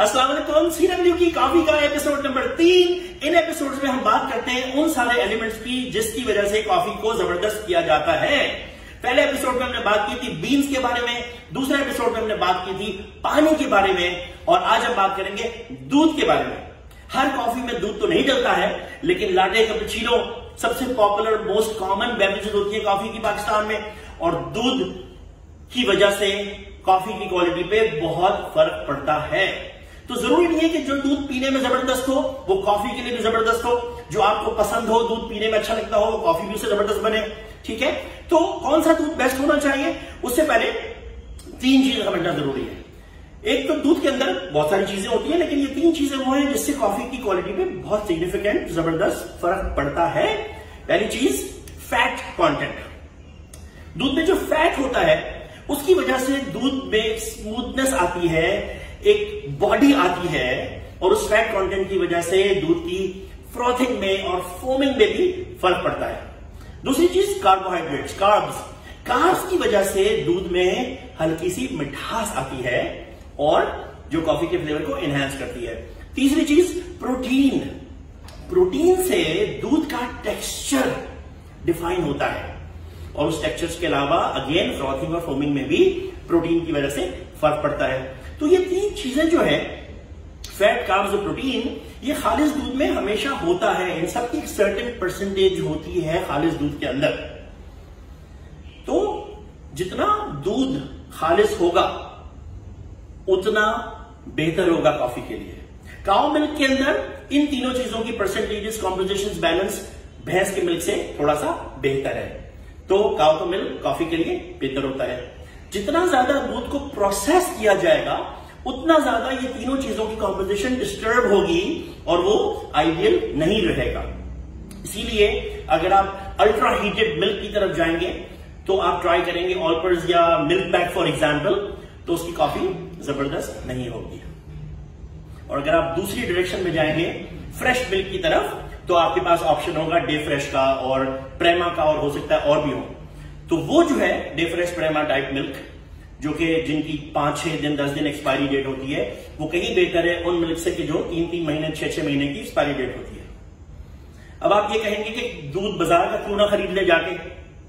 अस्सलाम वालेकुम। सीडब्ल्यू की कॉफी का एपिसोड नंबर 3। इन एपिसोड्स में हम बात करते हैं उन सारे एलिमेंट्स की जिसकी वजह से कॉफी को जबरदस्त किया जाता है। पहले एपिसोड में हमने बात की थी बीन्स के बारे में, दूसरे एपिसोड में हमने बात की थी पानी के बारे में, और आज हम बात करेंगे दूध के बारे में। हर कॉफी में दूध तो नहीं डलता है, लेकिन लाटे कैपुचिनो सबसे पॉपुलर मोस्ट कॉमन बेवरेज होती है कॉफी की पाकिस्तान में, और दूध की वजह से कॉफी की क्वालिटी पे बहुत फर्क पड़ता है। तो जरूरी नहीं है कि जो दूध पीने में जबरदस्त हो वो कॉफी के लिए भी जबरदस्त हो, जो आपको पसंद हो, दूध पीने में अच्छा लगता हो, वो कॉफी भी उससे जबरदस्त बने। ठीक है, तो कौन सा दूध बेस्ट होना चाहिए, उससे पहले 3 चीजें समझना जरूरी है। एक तो दूध के अंदर बहुत सारी चीजें होती है, लेकिन ये 3 चीजें वो हैं जिससे कॉफी की क्वालिटी पे बहुत सिग्निफिकेंट जबरदस्त फर्क पड़ता है। पहली चीज फैट कंटेंट। दूध में जो फैट होता है उसकी वजह से दूध में स्मूथनेस आती है, एक बॉडी आती है, और उस फैट कंटेंट की वजह से दूध की फ्रॉथिंग में और फोमिंग में भी फर्क पड़ता है। दूसरी चीज कार्बोहाइड्रेट्स, कार्ब्स। कार्ब्स की वजह से दूध में हल्की सी मिठास आती है और जो कॉफी के फ्लेवर को एनहांस करती है। तीसरी चीज प्रोटीन। प्रोटीन से दूध का टेक्सचर डिफाइन होता है, और उस टेक्सचर के अलावा अगेन फ्रॉथिंग और फोमिंग में भी प्रोटीन की वजह से फर्क पड़ता है। तो ये 3 चीजें जो है, फैट, कार्ब्स और प्रोटीन, ये खालिश दूध में हमेशा होता है। इन सबकी एक सर्टेन परसेंटेज होती है खालिश दूध के अंदर। तो जितना दूध खालिश होगा उतना बेहतर होगा कॉफी के लिए। काउ मिल्क के अंदर इन तीनों चीजों की परसेंटेजेस, कॉम्पोजिशंस, बैलेंस भैंस के मिल्क से थोड़ा सा बेहतर है, तो काउ का मिल्क कॉफी के लिए बेहतर होता है। जितना ज्यादा दूध को प्रोसेस किया जाएगा उतना ज्यादा ये तीनों चीजों की कॉम्पोजिशन डिस्टर्ब होगी और वो आइडियल नहीं रहेगा। इसीलिए अगर आप अल्ट्रा हीटेड मिल्क की तरफ जाएंगे तो आप ट्राई करेंगे ऑल्पर्स या मिल्क बैग फॉर एग्जाम्पल, तो उसकी कॉफी जबरदस्त नहीं होगी। और अगर आप दूसरी डायरेक्शन में जाएंगे फ्रेश मिल्क की तरफ, तो आपके पास ऑप्शन होगा डे फ्रेश का और प्रेमा का, और हो सकता है और भी हो। तो वो जो है Day Fresh Prema type milk, जो कि जिनकी 5-6 दिन 10 दिन एक्सपायरी डेट होती है, वो कहीं बेहतर है उन मिल्क से कि जो 3-3 महीने 6-6 महीने की एक्सपायरी डेट होती है। अब आप ये कहेंगे कि दूध बाजार का क्यों ना खरीद ले, जाके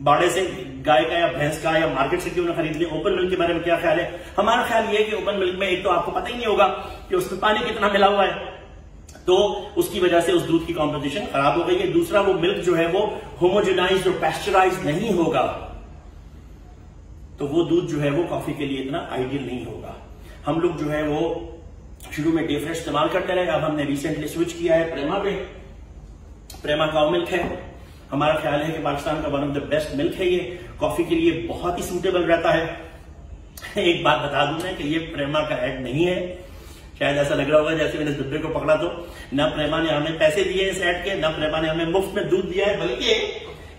बाड़े से गाय का या भैंस का या मार्केट से क्यों ना खरीद ले। ओपन मिल्क के बारे में क्या ख्याल है? हमारा ख्याल यह है कि ओपन मिल्क में एक तो आपको पता ही नहीं होगा कि उसमें पानी कितना मिला हुआ है, तो उसकी वजह से उस दूध की कॉम्पोजिशन खराब हो गई है। दूसरा, वो मिल्क जो है वो होमोजेनाइज्ड और पैस्चराइज्ड नहीं होगा, तो वो दूध जो है वो कॉफी के लिए इतना आइडियल नहीं होगा। हम लोग जो है वो शुरू में डे फ्रेश इस्तेमाल करते रहे, अब हमने रिसेंटली स्विच किया है प्रेमा पे। प्रेमा काउ मिल्क है, हमारा ख्याल है कि पाकिस्तान का one of the best milk है, ये कॉफी के लिए बहुत ही सूटेबल रहता है। एक बात बता दूं मैं कि ये प्रेमा का ऐड नहीं है, शायद ऐसा लग रहा होगा जैसे मैंने दुबे को पकड़ा, तो ना प्रेमा ने हमें पैसे दिए इस ऐड के, ना प्रेमा ने हमें मुफ्त में दूध दिया है, बल्कि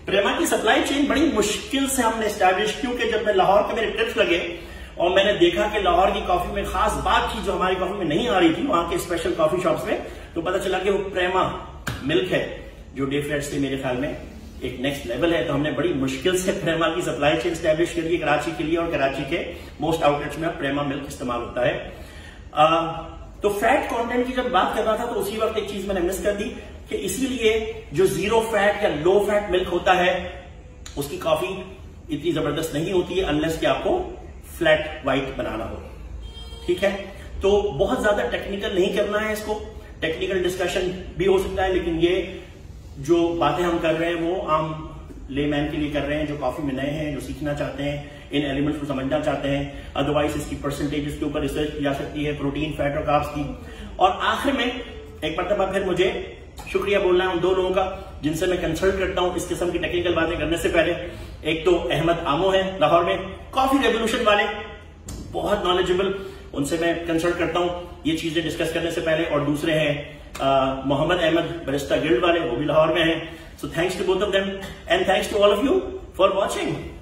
प्रेमा की सप्लाई चेन बड़ी मुश्किल से हमने एस्टैब्लिश, क्योंकि जब मैं लाहौर के मेरे ट्रिप्स लगे और मैंने देखा कि लाहौर की कॉफी में खास बात थी जो हमारी कॉफी में नहीं आ रही थी वहां के स्पेशल कॉफी शॉप्स में, तो पता चला कि वो प्रेमा मिल्क है जो डे फ्रेश से मेरे ख्याल में एक नेक्स्ट लेवल है। तो हमने बड़ी मुश्किल से प्रेमा की सप्लाई चेन स्टैब्लिश कर दी कराची के लिए, और कराची के मोस्ट आउटलेट्स में प्रेमा मिल्क इस्तेमाल होता है। तो फैट कंटेंट की जब बात कर रहा था तो उसी वक्त एक चीज मैंने मिस कर दी कि इसीलिए जो जीरो फैट या लो फैट मिल्क होता है उसकी कॉफी इतनी जबरदस्त नहीं होती है, अनलेस कि आपको फ्लैट व्हाइट बनाना हो। ठीक है, तो बहुत ज्यादा टेक्निकल नहीं करना है इसको, टेक्निकल डिस्कशन भी हो सकता है, लेकिन ये जो बातें हम कर रहे हैं वो आम लेमैन के लिए कर रहे हैं जो कॉफी में नए हैं, जो सीखना चाहते हैं, इन एलिमेंट्स को समझना चाहते हैं। अदरवाइज इसकी परसेंटेज के ऊपर रिसर्च की जा सकती है, प्रोटीन, फैट और कार्ब्स की। और आखिर में एक मरतबा फिर मुझे शुक्रिया बोलना है उन 2 लोगों का जिनसे मैं कंसल्ट करता हूं इस किस्म की टेक्निकल बातें करने से पहले। एक तो अहमद आमो है लाहौर में, कॉफी रेवोल्यूशन वाले, बहुत नॉलेजेबल, उनसे मैं कंसल्ट करता हूं ये चीजें डिस्कस करने से पहले। और दूसरे हैं मोहम्मद अहमद बरिस्टा गिल्ड वाले, वो भी लाहौर में हैं। So thanks to both of them and thanks to all of you for watching.